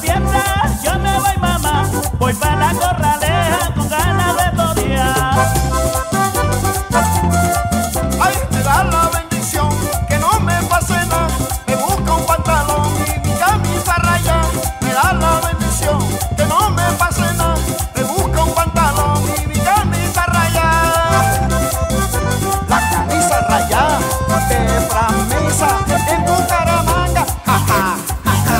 fiesta, yo me voy, mamá, voy para la corraleja con ganas de torear. Ay, me da la bendición, que no me pase nada, me busco un pantalón y mi camisa rayada. Me da la bendición, que no me pase nada, me busco un pantalón y mi camisa rayada. La camisa rayada de promesa en Bucaramanga, jaja.